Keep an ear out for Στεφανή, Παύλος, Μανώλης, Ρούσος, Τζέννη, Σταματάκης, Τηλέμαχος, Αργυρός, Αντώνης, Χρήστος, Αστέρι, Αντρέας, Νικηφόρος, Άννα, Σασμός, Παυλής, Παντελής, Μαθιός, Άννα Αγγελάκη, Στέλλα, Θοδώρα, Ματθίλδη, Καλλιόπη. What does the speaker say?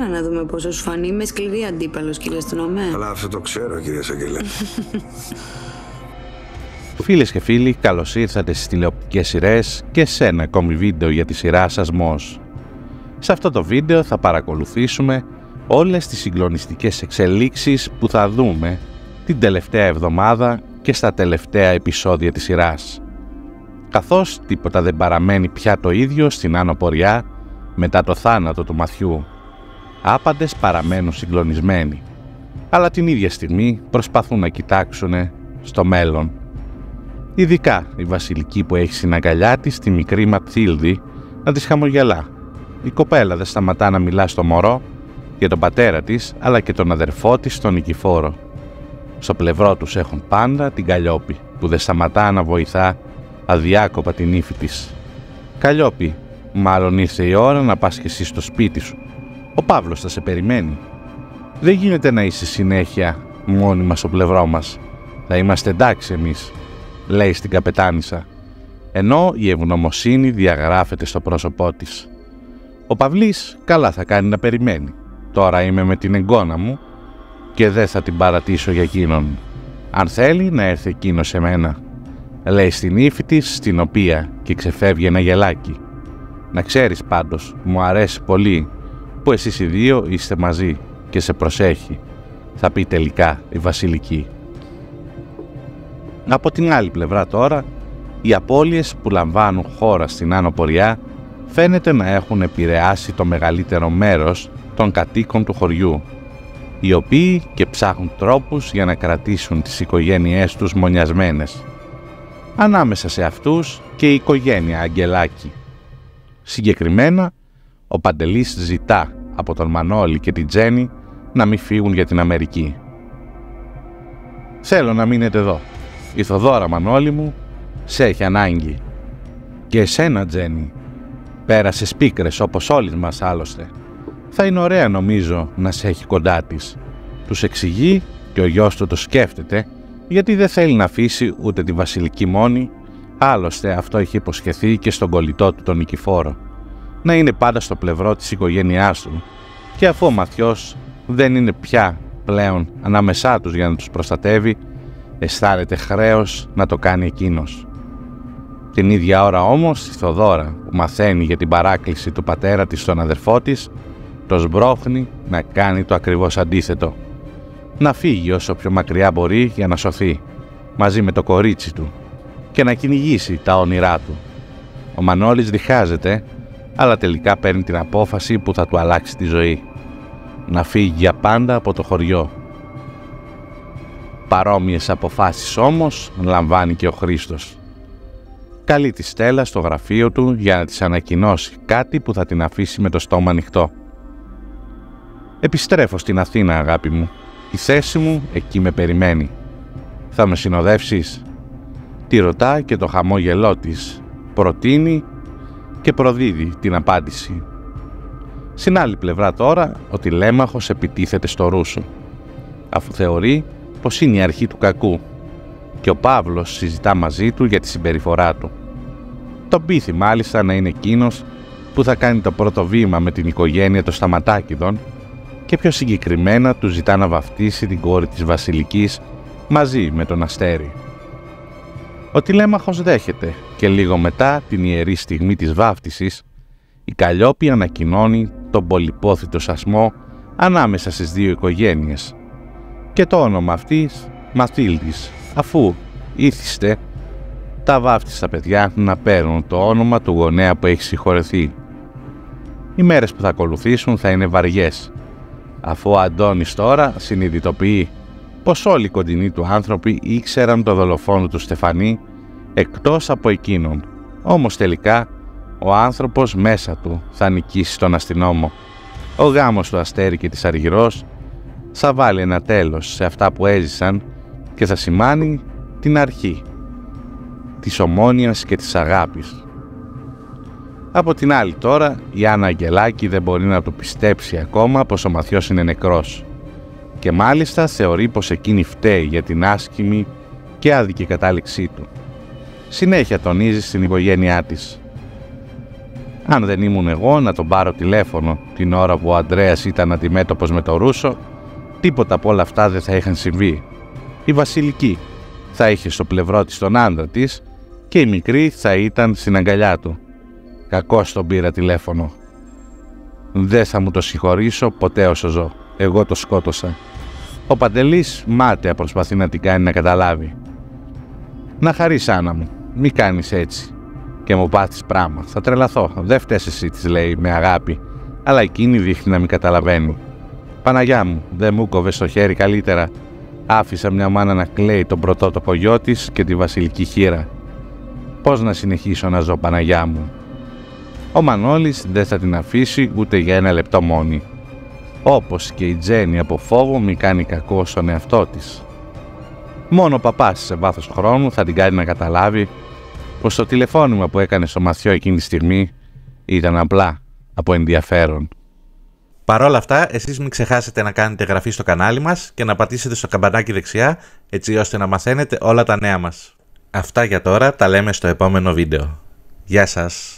σένα να δούμε πόσο σου φανεί. Είμαι σκληρή αντίπαλος, κύριε αστυνομέα. Αλλά αυτό το ξέρω, κύριε Σαγγελέα. Φίλες και φίλοι, καλώς ήρθατε στις τηλεοπτικές σειρές και σε ένα ακόμη βίντεο για τη σειρά Σασμός. Σε αυτό το βίντεο θα παρακολουθήσουμε όλες τις συγκλονιστικές εξελίξεις που θα δούμε την τελευταία εβδομάδα και στα τελευταία επεισόδια της σειράς. Καθώς τίποτα δεν παραμένει πια το ίδιο στην άνω πορεία μετά το θάνατο του Μαθιού. Άπαντες παραμένουν συγκλονισμένοι, αλλά την ίδια στιγμή προσπαθούν να κοιτάξουν στο μέλλον. Ειδικά η Βασιλική που έχει στην αγκαλιά της τη μικρή Ματθίλδη να της χαμογελά. Η κοπέλα δεν σταματά να μιλά στο μωρό για τον πατέρα της αλλά και τον αδερφό της τον Νικηφόρο. Στο πλευρό τους έχουν πάντα την Καλλιόπη που δεν σταματά να βοηθά αδιάκοπα την ύφη της. Καλλιόπη, μάλλον ήρθε η ώρα να πας και εσύ στο σπίτι σου. Ο Παύλος θα σε περιμένει. Δεν γίνεται να είσαι συνέχεια μόνοι μας στο πλευρό μας. Θα είμαστε εντάξει εμείς, λέει στην καπετάνισσα, ενώ η ευγνωμοσύνη διαγράφεται στο πρόσωπό της. Ο Παυλής καλά θα κάνει να περιμένει. Τώρα είμαι με την εγγόνα μου και δεν θα την παρατήσω για εκείνον. Αν θέλει να έρθει εκείνος σε μένα, λέει στην ύφη της, στην οποία και ξεφεύγει ένα γελάκι. Να ξέρεις πάντως, μου αρέσει πολύ που εσείς οι δύο είστε μαζί και σε προσέχει, θα πει τελικά η Βασιλική. Από την άλλη πλευρά τώρα, οι απώλειες που λαμβάνουν χώρα στην άνω πορεία φαίνεται να έχουν επηρεάσει το μεγαλύτερο μέρος των κατοίκων του χωριού, οι οποίοι και ψάχνουν τρόπους για να κρατήσουν τις οικογένειές τους μονιασμένες. Ανάμεσα σε αυτούς και η οικογένεια Αγγελάκη. Συγκεκριμένα, ο Παντελής ζητά από τον Μανώλη και την Τζέννη να μην φύγουν για την Αμερική. «Θέλω να μείνετε εδώ. Η Θοδώρα, Μανώλη μου, σε έχει ανάγκη. Και εσένα, Τζέννη. Πέρασες πίκρες όπως όλοι μας άλλωστε. Θα είναι ωραία νομίζω να σε έχει κοντά της». Τους εξηγεί και ο γιος του το σκέφτεται γιατί δεν θέλει να αφήσει ούτε τη Βασιλική μόνη, άλλωστε αυτό είχε υποσχεθεί και στον κολλητό του τον Νικηφόρο, να είναι πάντα στο πλευρό της οικογένειάς του, και αφού ο Μαθιός δεν είναι πια πλέον ανάμεσά τους για να τους προστατεύει, αισθάνεται χρέος να το κάνει εκείνος. Την ίδια ώρα όμως η Θοδώρα που μαθαίνει για την παράκληση του πατέρα της στον αδερφό της, το σμπρώχνει να κάνει το ακριβώς αντίθετο. Να φύγει όσο πιο μακριά μπορεί για να σωθεί μαζί με το κορίτσι του και να κυνηγήσει τα όνειρά του. Ο Μανώλης διχάζεται, αλλά τελικά παίρνει την απόφαση που θα του αλλάξει τη ζωή. Να φύγει για πάντα από το χωριό. Παρόμοιες αποφάσεις όμως λαμβάνει και ο Χρήστος. Καλεί τη Στέλλα στο γραφείο του για να της ανακοινώσει κάτι που θα την αφήσει με το στόμα ανοιχτό. «Επιστρέφω στην Αθήνα, αγάπη μου. Η θέση μου εκεί με περιμένει. Θα με συνοδεύσεις?» Τη ρωτά και το χαμόγελό της προτείνει και προδίδει την απάντηση. Στην άλλη πλευρά τώρα ο Τηλέμαχος επιτίθεται στο Ρούσο, αφού θεωρεί πως είναι η αρχή του κακού, και ο Παύλος συζητά μαζί του για τη συμπεριφορά του. Τον πείθει μάλιστα να είναι εκείνος που θα κάνει το πρώτο βήμα με την οικογένεια των Σταματάκηδων και πιο συγκεκριμένα του ζητά να βαφτίσει την κόρη της Βασιλικής μαζί με τον Αστέρι. Ο Τηλέμαχος δέχεται και λίγο μετά την ιερή στιγμή της βάφτισης η Καλλιόπη ανακοινώνει τον πολυπόθητο σασμό ανάμεσα στις δύο οικογένειες και το όνομα αυτής Μαθίλδης, αφού ήθιστε τα βάφτιστα παιδιά να παίρνουν το όνομα του γονέα που έχει συγχωρεθεί. Οι μέρες που θα ακολουθήσουν θα είναι βαριές, αφού ο Αντώνης τώρα συνειδητοποιεί πως όλοι οι κοντινοί του άνθρωποι ήξεραν το δολοφόνο του Στεφανή εκτός από εκείνον, όμως τελικά ο άνθρωπος μέσα του θα νικήσει τον αστυνόμο. Ο γάμος του Αστέρι και της Αργυρός θα βάλει ένα τέλος σε αυτά που έζησαν και θα σημάνει την αρχή της ομόνοιας και της αγάπης. Από την άλλη τώρα η Άννα Αγγελάκη δεν μπορεί να το πιστέψει ακόμα πως ο Μαθιός είναι νεκρός και μάλιστα θεωρεί πως εκείνη φταίει για την άσκημη και άδικη κατάληξή του. Συνέχεια τονίζει στην οικογένειά της. Αν δεν ήμουν εγώ να τον πάρω τηλέφωνο την ώρα που ο Αντρέας ήταν αντιμέτωπος με τον Ρούσο, τίποτα από όλα αυτά δεν θα είχαν συμβεί. Η Βασιλική θα είχε στο πλευρό της τον άντρα της και η μικρή θα ήταν στην αγκαλιά του. Κακώς τον πήρα τηλέφωνο. Δεν θα μου το συγχωρήσω ποτέ όσο ζω. Εγώ το σκότωσα. Ο Παντελής μάταια προσπαθεί να την κάνει να καταλάβει. Να χαρείς, Άννα μου, μη κάνεις έτσι. Και μου πάθεις πράγμα. Θα τρελαθώ. Δεν φταίς εσύ, της λέει με αγάπη. Αλλά εκείνη δείχνει να μην καταλαβαίνει. Παναγιά μου, δεν μου κόβες το χέρι καλύτερα. Άφησα μια μάνα να κλαίει τον πρωτότοπο γιο της και τη βασιλική χείρα. Πώς να συνεχίσω να ζω, Παναγιά μου. Ο Μανώλης δεν θα την αφήσει ούτε για ένα λεπτό μόνη. Όπως και η Τζέννη από φόβο μη κάνει κακό στον εαυτό της. Μόνο ο παπάς σε βάθος χρόνου θα την κάνει να καταλάβει πως το τηλεφώνημα που έκανε στο Μαθιό εκείνη τη στιγμή ήταν απλά από ενδιαφέρον. Παρ' όλα αυτά, εσείς μην ξεχάσετε να κάνετε εγγραφή στο κανάλι μας και να πατήσετε στο καμπανάκι δεξιά, έτσι ώστε να μαθαίνετε όλα τα νέα μας. Αυτά για τώρα, τα λέμε στο επόμενο βίντεο. Γεια σας!